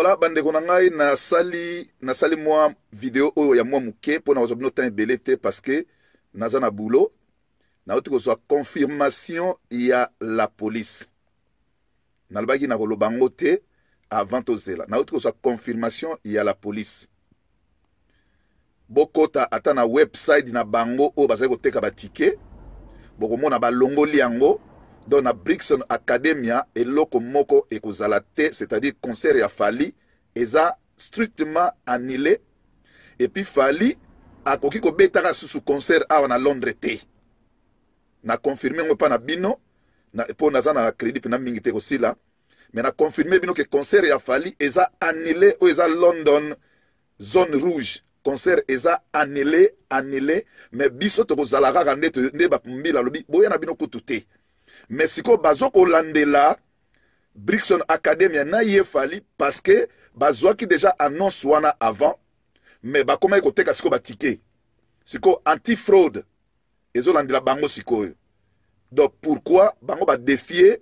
Voilà, bandekonangai na sali moi vidéo oyo ya moi muke pour na ozobino tan belete parce que naza na boulot na oti ko so confirmation ya la police. Na lobaki na kolobango te avant tozela. Na oti ko so confirmation ya la police. Bokota atana website na bango o bazali ko teka ba ticket. Boko mona ba longoli yango. Donc, la Brixton Academy et l'Okomoko et Kozalate, c'est-à-dire le concert et Fally, ils ont strictement annulé. Et puis Fally a coquille qu'on bétara sous ce concert à Londres. On a confirmé qu'on n'a bino, pour n'a pas crédit, pour n'a mingité aussi là. Mais on a confirmé bino que le concert et Fally, ils ont annulé, ou ils ont London, zone rouge. Concert eza annulé, annulé. Mais biso to Kozalara rende te ne ba mbi la lobby, boya na bino koutouté. Mais si ko bazo ko landela Brixton Academy na ye Fally parce que bazo qui déjà annonce wana avant mais ba comment ko teka siko ba ticket siko anti fraude ezo landela bango siko. Donc pourquoi bango ba défier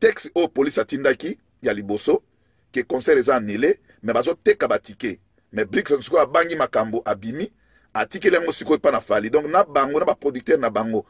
texte au police atindaki ya liboso que concert eza annulé mais bazo teka ba ticket mais Brixton siko bangi makambo abimi atikele ngo siko pa na Fally. Donc na bango na ba producteur na bango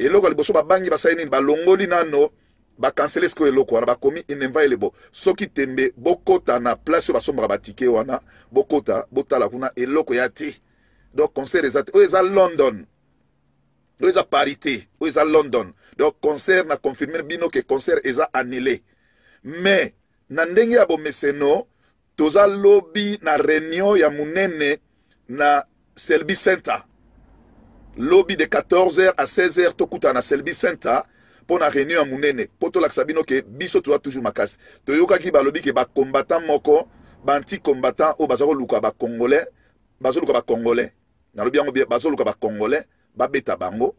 et logo liboso ba bangi ba saini ba longoli nano ba canceler ce eloko wana ba komi inenvaile bo soki tembe bokota na place ba sombra ba ticket wana bokota botala kuna eloko ya ti. Donc concert ezat o eza London o eza parité o eza London. Donc concert na confirmer bino que concert eza annulé mais na ndenge ya bomeseno toza lobby na réunion ya munene na service center. Lobby de 14h à 16h, tokuta na selbi senta pour na réunion amunene. Poto la sabino ke biso toa toujours makas. Toyoka ki ba lobby ke ba combattant moko, ba anti combattant o bazoko luka ba congolais, bazoko luka ba congolais. Na lobby yango bazoko luka ba congolais, ba beta bango.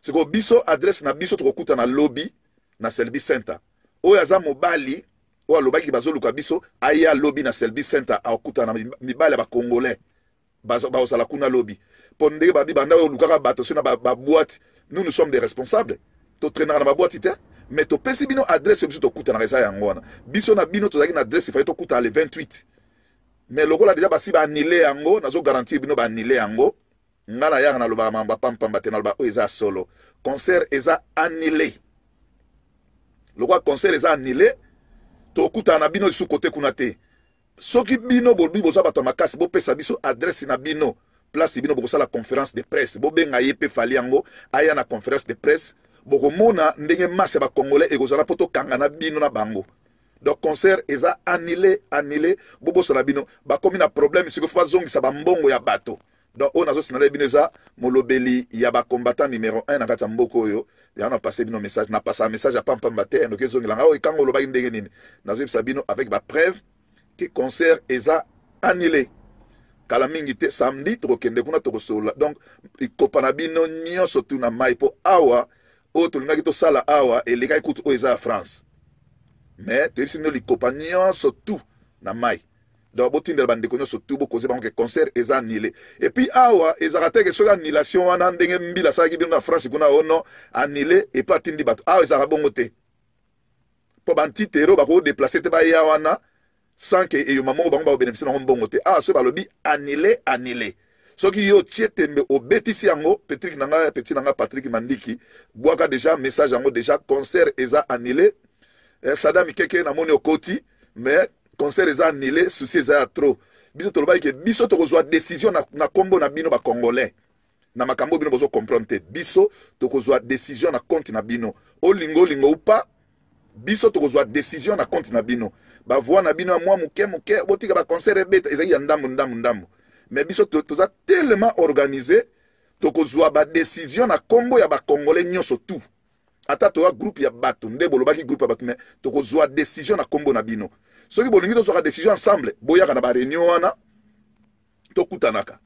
Siko biso adresse na biso tokuta na lobby na selbi senta. O yaza mobali, o lobaki bazoko luka biso, aya lobby na selbi senta akuta na mibali ba congolais. Ba osala kuna lobby. Pondé babi banda ou lukara batosuna ba boîte nous sommes des responsables to traîner na ba boîte ité mais to pesibino adresse biso to kuta na reza yangwana biso na bino to zaki na adresse fa to kuta le 28 mais loko la déjà basi ba annulé yango nazo garantir bino ba annulé yango ngala ya na loba mamba pam pam batena loba eza solo concert eza annulé loko concert eza annulé to kuta na bino sous côté kuna te soki bino bolbi boza bato makasi bo pesa biso adresse na bino place bino bokosa la conférence de presse bobenga yepe Fally yango aya na conférence de presse bokomona ndenge masse ba congolais ekozala poto kangana bino na bango. Donc concert eza annulé annulé bobosa la bino bakomi na problème siko fa zongisa ba mbongo ya bato. Donc on azo sinale bino eza molobeli ya ba combattant numéro 1 na kata mboko oyo ya na passer bino message na passa message ya pam pam bater ndoke zongilanga o ikango lobaki ndenge nini nazo sabino avec ba preuve que concert eza annulé. Kalamingite samedi trokende kuna tokosola donc ikopanabino nyoso tuna maipo awa o tulingaki to sala awa eleka ikuti o eza France mais tebisino likopanyo sotu na mai donc botindela bandeko nyoso tu bokoze bango ke concert eza annulé et puis awa ezaka teke soka annulation wana ndenge mbila saki bino na France kuna ono annulé et puis atindi bato awa ezaka bongo te po banti tero bako déplacer te ba ya wana sans que et maman bango bénéficier na mbongo te ah ce balobi annulé annulé soki yo tietembe o betisi yango petit nanga Patrick Mandiki boaka déjà message yango déjà concert eza annulé Sadam keke na moni okoti mais concert eza annulé souci eza trop biso to lobai ke biso to kozwa décision na kombo na bino ba congolais na makambo bino bozo comprendre te biso to kozwa décision na compte na bino olingo lingo ou pas biso to kozwa décision na compte na bino ba voix na bino moi muke botika ba concert ebeta ezaki ya ndamu mais biso toza tellement organisé tokozwa ba décision na kombo ya ba congolais nyoso tout ata to groupe ya bato nde bolobaki groupe ya bato mais tokozwa décision na kombo na bino soki bolingi tozoka décision ensemble boyaka na ba réunion wana tokutanaka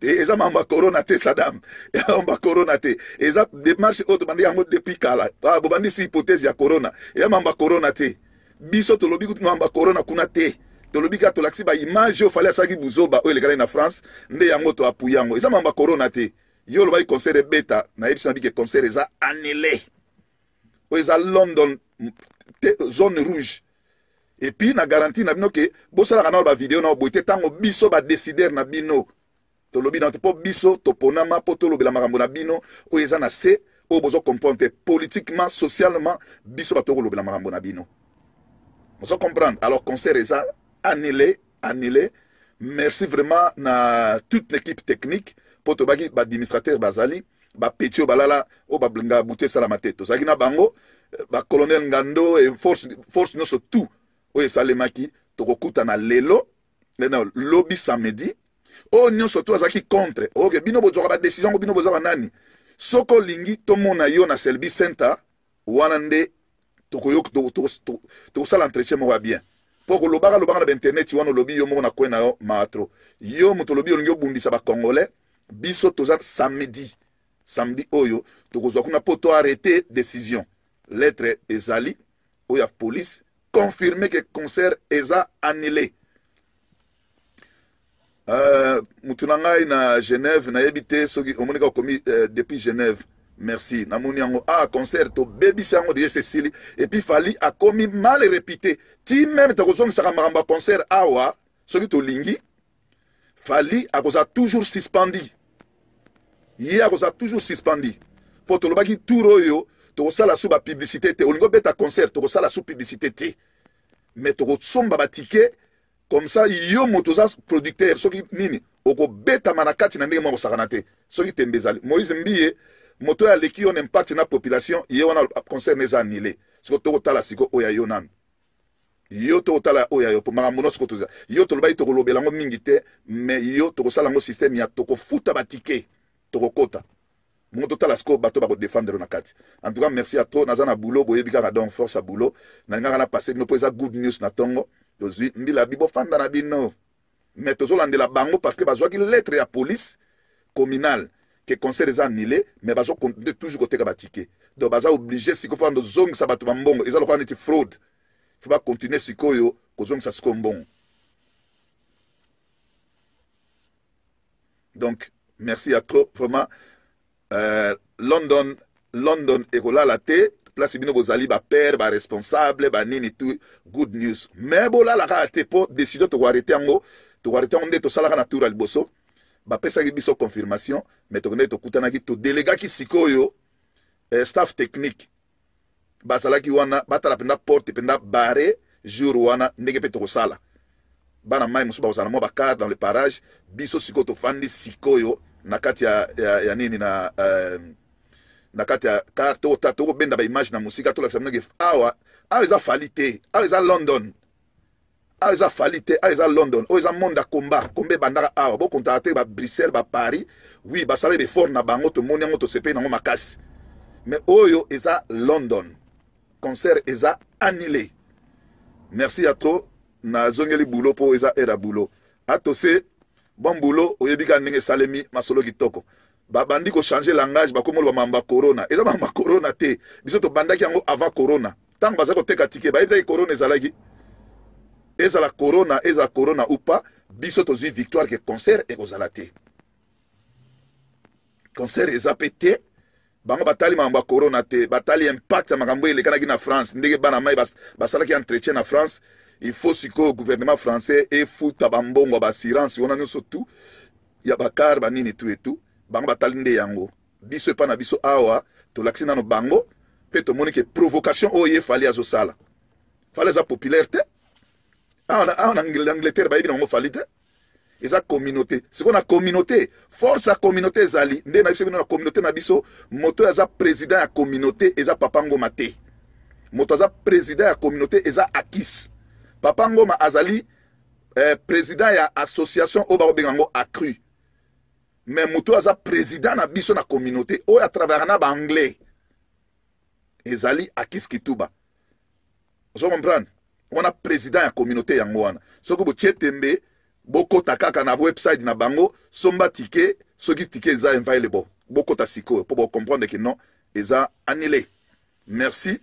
eza mamba corona te Sadam mamba corona te eza démarche autre bandi yango depuis kala bobandi si hypothèse ya corona eza mamba corona te. Biso tolobi kutu namba corona kuna te tolobi ka tolaksi ba image ofale asaki buzoba o elekala na France nde yango to apuyango eza mamba corona te yo lobai concert beta na ebisa bike concert eza annulé o eza London zone rouge Et puis na garantie na bino que bosa la na vidéo na boité tango biso ba décider na bino. To lobi na to biso to ponama poto lobi la makambo na bino o eza na se o bozo comprendre politiquement socialement biso ba to lobi la makambo na bino. Bozo comprendre alors concert eza annulé. Merci vraiment na toute l'équipe technique poto baki ba administrateur bazali ba petio balala o ba blinga buté sala mateto. Zaki na bango ba colonel Ngando et force nous tout. Oui, ça les maquis. Tokokutana lelo, non lobby samedi. Oh non, surtout ça qui contre. Ok, bino bozora ba décision, bino bozora nani. Soko lingi tomo na yo na selbi center, wanande tokoyok to sala entretien mo bien. Poko loba na internet yo na lobby yo mo na ko na yo matro. Yo moto lobby yo bundisa ba congolais, biso toza samedi. Samedi oyo tokozwa kuna poto arrêter décision. Lettre ezali oya police confirmer que le concert est annulé. Moutounangaï na Genève, na habité ceux qui ont commis depuis Genève. Merci. Namouniango a concert au baby sango de Cécile et puis Fally a commis mal répété. Ti même ta raison ça maramba concert awa ceux qui to lingi Fally a cause toujours suspendu. Hier a cause toujours suspendu. Pour to lobaki touroyo to sala sous ba publicité te olingo beta concert to sala sous publicité te mais to somba ba ticket comme ça yo motoza producteur soki nini oko beta manakati na ndenge mo sakana te soki tembezali Moïse Mbie moto ya leki on impact na population ye wana concert neza annulé soko to tala siko oya yo nan yo to tala oya yo poma mono soko to yo to lobai to lobela ngo mingi te mais yo to sala ngo système ya to ko futa ba ticket to kota. Mon total à scope bateau pour défendre la carte. En tout cas, merci à toi. Nazana boulot, boyebika don force à boulot. Nangana passé nous présent good news na tongo. Aujourd'hui, mila bibo fanda na bino. Mais tozo lande la bango parce que bazoa ki lettre ya police communale que concert les annulé, mais bazo continue toujours côté ka batike. Donc baza obligé siko fando zong sa bato mbongo. Ezalo ko neti fraude. Faut pas continuer siko yo ko zong sa siko mbongo. Donc merci à toi vraiment. London ekola la te place bino bozali ba père ba responsable ba nini tout good news mais bola la ka te po décision to arrêter ngo to arrêter on de to sala na tour al bosso ba pesa ki biso confirmation mais to ne to kutana ki to délégué ki sikoyo staff technique ba sala ki wana ba tala penda porte penda barre jour wana ndenge pe to sala bana mai musuba usana mo ba carte dans le parage biso siko to fandi sikoyo na kati ya nini na na kati ya karto tato benda ba image na musika to laksa mnoge awa za falite awa za London awa za falite awa za London awa za monde a combat bandara awa bo contacter ba Bruxelles ba Paris oui ba sale be fort na bango to moni ngo to sepe na ngo makasi mais oyo eza London concert eza annulé merci à toi na zongeli boulot po eza era boulot atose bon boulot, oyebika ndenge salemi masolo kitoko. Ba bandi ko changer langage ba komolo ba mamba corona. Eza mamba corona te. Biso to bandaki yango avant corona. Tango bazako teka ticket ba eza corona ezalaki. Eza corona ou pas, biso tozui victoire que concert et kozala te. Concert eza pété. Bango batali mamba corona te, batali impact ya makambo ile kanaki na France, ndenge bana mai basalaki entretien na France. Il faut que le gouvernement français ait foutu bambongo assurance on a nous surtout il y a bakar banini tout bango batalinde yango biso pa na biso awa to laksina no bango pe to moni que provocation oye Fally azo sala Fally za popularité en Angleterre ba ibina ngo Fally te eza communauté c'est qu'on a communauté force à communauté zali nde na biso na communauté na biso moto aza président ya communauté eza papango mate moto aza président ya communauté eza akis Papa Ngoma Azali, président de l'association Oba Obengango accru. Mais Moutou Aza, président na biso na communauté, ou à travers na anglais. Ezali akis kituba. Je comprends. On a président de la communauté Yangouana. Ce que vous tchétembe, beaucoup takaka na website na bango, somba ticket, ce qui ticket est invaluable. Beaucoup ta siko, pour comprendre que non, Eza annulé. Merci.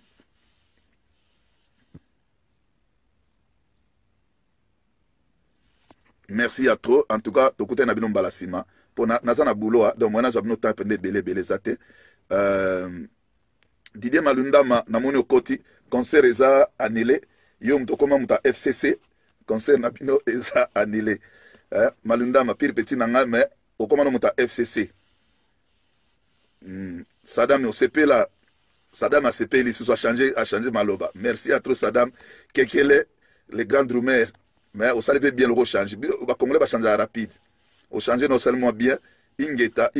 Merci à toi. En tout cas, tu côté na bino balasima. Pour nazana boulot donc moi na jabno temps pendé belé zate. Didier Malundama na moni okoti concert eza annulé. yo mtokoma muta FCC concert na pino eza annulé malunda ma pire petit nanga mais okoma muta FCC Sadam au CP là Sadam a CP il soit changé a changé maloba merci à trop Sadam kekele les grandes rumeurs mais au salé bien le rechange ba congolais ba changer rapide au changer non seulement bien ingeta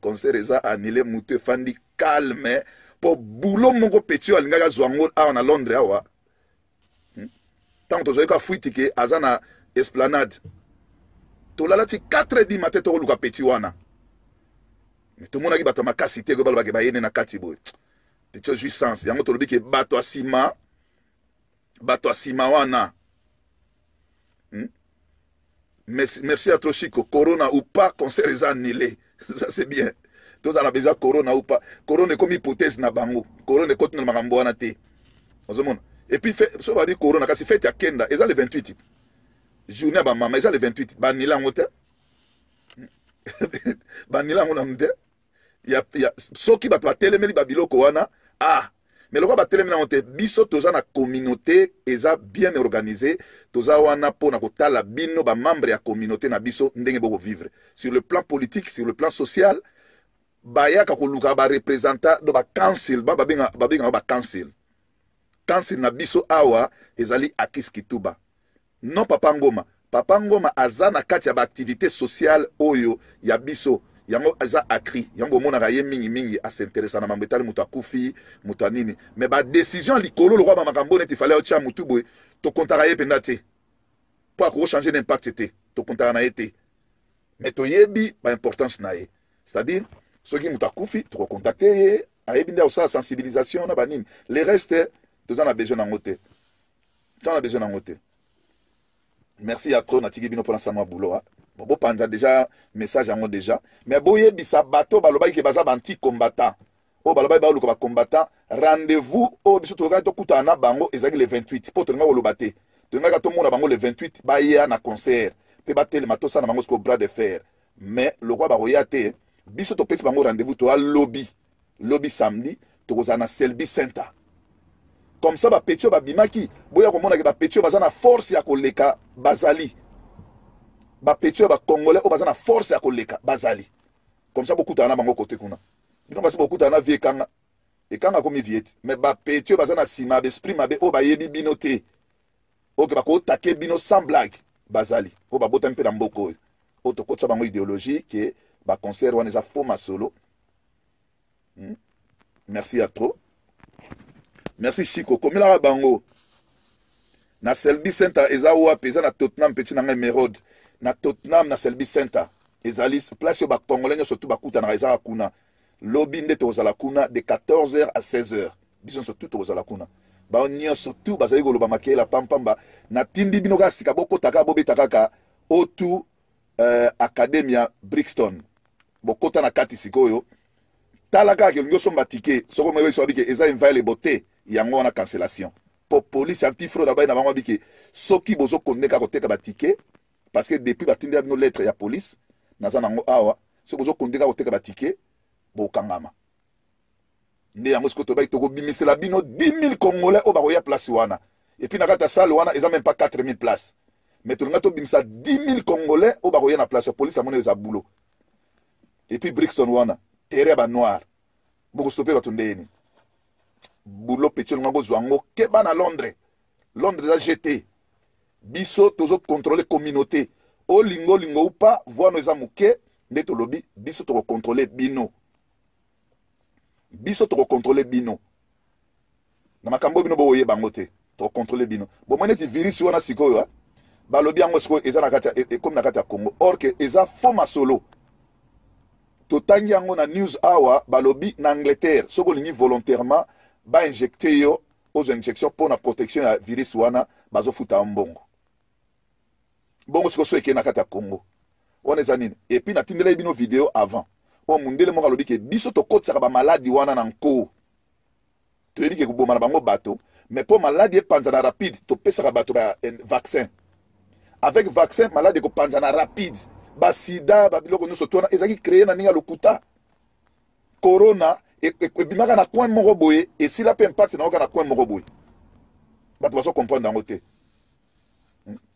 concert eza annulé muté fandi calme pour boulot mongo petit alinga zwango a na Londres awa tant que zoika fuiti ke azana esplanade tolala ti 4 du matin to luka petit wana mais tout le monde qui bat ma cassité que balba ke ba yene na katibo petit jouissance yango to lobi ke bato asima wana merci à Trochiko corona ou pas concert est annulé ça c'est bien tous ala déjà corona ou pas corona comme hypothèse na bango corona ko tuna makambo wana te ozomona et puis so va dire corona kasi fête ya kenda eza le 28 journée ba mama eza le 28 ba nila ngote ba nila ngona mde ya soki ba telemeli ba biloko wana ah mais le ko ba telemeli ngote biso toza na communauté eza bien organisée toza wana pona ko tala bino ba membre ya communauté na biso ndenge boko vivre sur le plan politique sur le plan social baya ka koluka ba representant do ba council ba babenga ba council council na biso awa ezali akiskituba non papa ngoma azana kati ya ba activité sociale oyo ya biso yango aza akri yango mona ka ye mingi a s'intéresser na mambo etali muta kufi muta nini mais ba décision likolo le roi ba makambo ne ti fallait ocha mutubwe to kontara ye pendate pour ko changer d'impact te to kontara na ete mais to yebi ba importance na ye c'est-à-dire ceux qui m'ont coupé, tu recontacter, aïe bien ça sensibilisation, na banine. Les restes, tu en as besoin d'en goûter. Tu en as besoin d'en goûter. Merci à toi, Natiki Bino pour l'ensemble boulot. Bobo Panza déjà message en haut déjà. Mais boye bisa bateau balobai qui baza banti combattant. Oh balobai ba luka combattant. Rendez-vous au biso tu regardes tout en bango ezaki le 28. Pour tenga au lobaté. Tenga ka to mona bango le 28 ba ya na concert. Pe batte le matosa na bango sko bras de fer. Mais le roi ba royate biso to pesi bango rendez-vous to a lobby samedi to kozana selbi center comme ça ba petio ba bimaki boya ko mona ke ba petio bazana force ya koleka bazali ba petio ba congolais o bazana force ya koleka bazali comme ça beaucoup tana bango côté kuna bino basi beaucoup tana vie kanga et kanga komi viet mais ba petio bazana sima be esprit mabe o ba yebi bino te o ke ba ko take bino sans blague bazali o ba bota mpe na mboko o to kotsa bango idéologie ke ba concert wana eza foma solo. Merci à toi. Merci Chico. Comme la bango. Na Selby Center eza wa pesa na Tottenham petit na Merode. Na Tottenham na Selby Center. Ezali place yo ba congolais nyo surtout ba kuta na eza kuna. Lobby ndeto ozala kuna de 14h à 16h. Biso surtout to ozala kuna. Ba nyo surtout bazali ko loba makela pampamba na tindi binoka sikaboko takabo betakaka otu Academia Brixton. Bokota na kati sikoyo talaka ke lingo somba ticket soko mwe so biki eza invite le boté yango na cancellation po police anti fraude ba na bango biki soki bozo koneka koteka ba ticket parce que depuis ba tinda no lettre ya police naza nango awa so bozo koneka koteka ba ticket bo kangama ne yango skoto ba to ko bimisela bino 10000 congolais o ba ko ya place wana et puis na kata salle wana eza même pas 4000 places mais to ngato bimisa 10000 congolais o ba ko ya na place police amone za boulot. Et puis Brixton wana tereba noir boko stopé batondeni boulot petit ngango zwango keba na Londres a jeté biso tozo contrôler communauté o lingo ou pas voano eza muke ndeto lobby biso to contrôler bino na makambo bino bo oyeba ngote to contrôler bino bo moneti virus wana sikoyo ba lobby yango sikoyo eza na kata et comme na kata Congo or que eza foma solo. Totangi yango na news hour balobi na Angleterre soko lingi volontairement ba injecter yo aux injections pour la protection ya virus wana bazo futa mbongo. Bongo soko so ekena kata Congo. Wana zanine et puis na tindela bino vidéo avant. O mundele mo balobi ke biso to kotsa ba maladie wana na nko. To yike ko bomana bango bato mais pour maladie panzana rapide to pesa bato ba vaccin. Avec vaccin maladie ko panzana rapide. Basida babiloko nous sotona ezaki créer na ninga lokuta corona et bimaka na coin moko boye et si la pe impact na oka na coin moko boye bato baso comprendre dans côté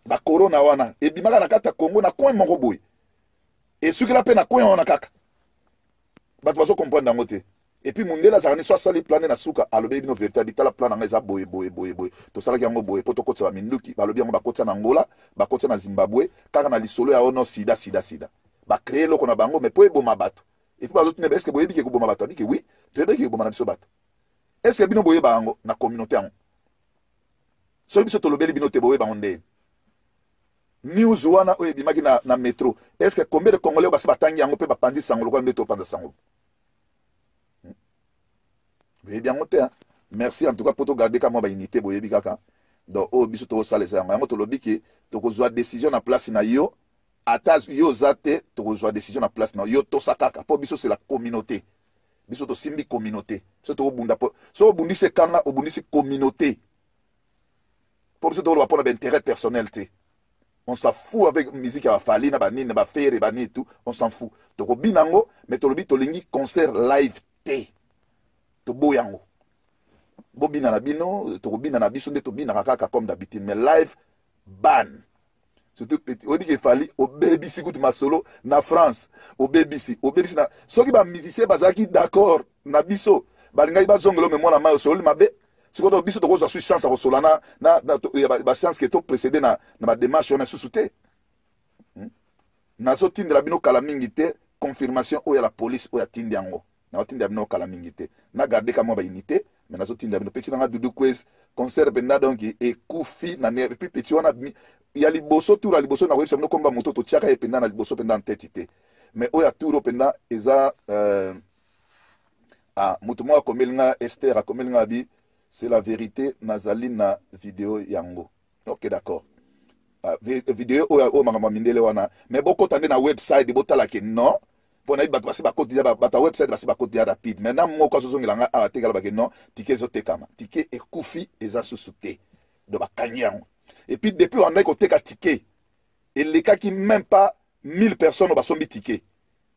ba corona wana et bimaka na kata Congo na coin moko boye et ce que la peine na coin wana kaka bato baso comprendre dans côté et puis mundela ça ni soit sali planer na suka alobe bino véritable tala plan na za boye boye boye boye to sala ki yango boye poto kotsa ba minduki balobi yango ba kotsa na Angola ba kotsa na Zimbabwe kaka na lisolo ya ono sida ba créer loko na bango mais po eboma bato et puis bazotu ne est-ce que boye bi ke ko boma bato bi ke oui te be ke boma na biso bato est-ce que bino boye ba yango na communauté yango so biso to lobeli bino te boye ba onde news wana oye bimaki na métro est-ce que combien de congolais ba se batangi yango pe ba pandi sango loko ndeto panda sango. Eh bien, merci en tout cas pour te garder comme ma unité. Donc, au biso to sale ça. Moi, to lobi que to kozwa décision na place na yo. Atas yo zate to kozwa décision na place na yo to sakaka. Po biso c'est la communauté. Biso to simbi communauté. So to bunda po. So bundi se kana obundi se communauté. Po biso to lo apona d'intérêt personnel té. On s'en fout avec musique à Fally na banine ba faire ba ni tout. On s'en fout. To ko binango mais to lobi to lingi concert live té. Boyango bobina na bino to bobina na biso nde to bina kaka comme d'habitude mais live ban surtout odi ke Fally au BBC gout ma solo na France au BBC na soki ba musicien bazaki d'accord na biso balingai bazongelo mais mona ma solo mabe siko to biso to ko sui chance ko solana na ba chance ke to précéder na ba démarche on a susute na so tindra bino kala mingi te confirmation o ya la police o ya tindiango na otinda bino kala mingi te na garder kama ba unité mais na otinda bino petit na dudu quiz concert benda donc e kufi na ne puis petit wana ya liboso tour liboso na website bino komba moto to chaka e penda na liboso penda entité mais oya tour penda eza a moto mo komelinga Esther a komelinga bi c'est la vérité nazali na vidéo yango OK d'accord vidéo oya o mama mindele wana mais boko tande na website botala ke non on a eu battu par côté de website basé par côté rapide maintenant moi quand je suis là à te calmer non tickets au técama tickets et koufi et ça sous-souté de ma canyon et puis depuis on a écouté qu'à ticket et les cas qui même pas 1000 personnes au basson des tickets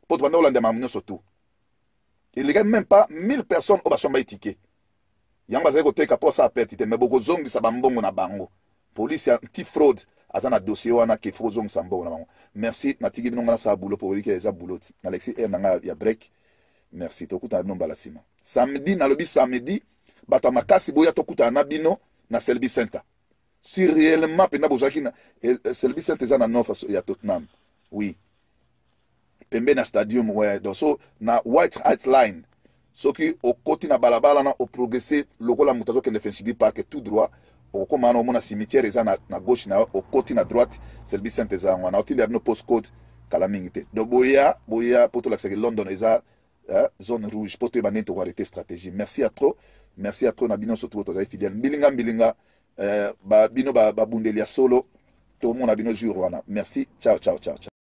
pour toi non l'endemain non surtout et les gars même pas 1000 personnes au basson des tickets y'en basé côté qu'à pour ça perdre mais beaucoup zombies ça bambou on a bango police anti fraude azana dossier wana ke frozong sambo na merci natiki bino ngana sa boulot pour que za boulot Alexis e nanga ya break merci tokuta nomba la sima samedi na lobi samedi bato makasi boya tokuta na bino na service center si réellement pena bozaki na service center za na nofa ya Tottenham oui pembe na stadium wa doso na White Hart Line soki okoti na balabala na o progresser lokola mutazo ke defensive park tout droit au commande au mona cimetière eza na gauche na au côté na droite service saint eza ngwana otili abno postcode kala mingite do boya poto la que London eza zone rouge poto banet to arrêter stratégie merci à trop na bino surtout to za fidèle mbilinga ba bino ba bundelia solo to mona bino jour wana merci ciao ciao ciao.